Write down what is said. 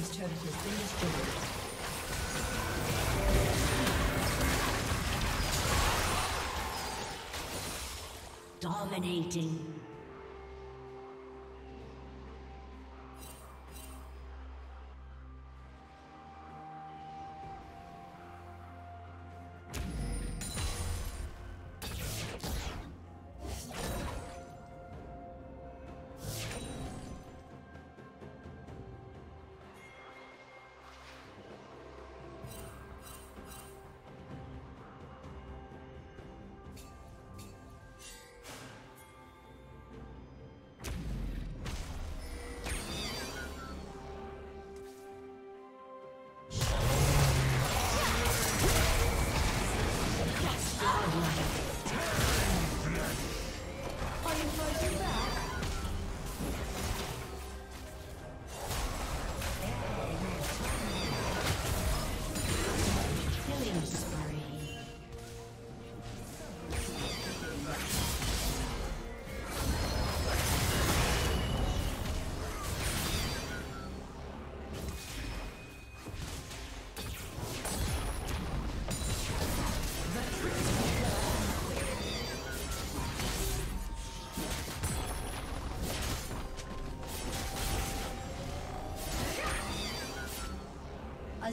team's turret has been destroyed. Dominating. A